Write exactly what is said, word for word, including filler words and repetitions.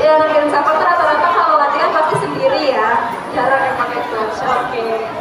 Jadi anak yang siapa tuh rata-rata kalau latihan pasti sendiri ya, jarang yang pakai coach. Oke.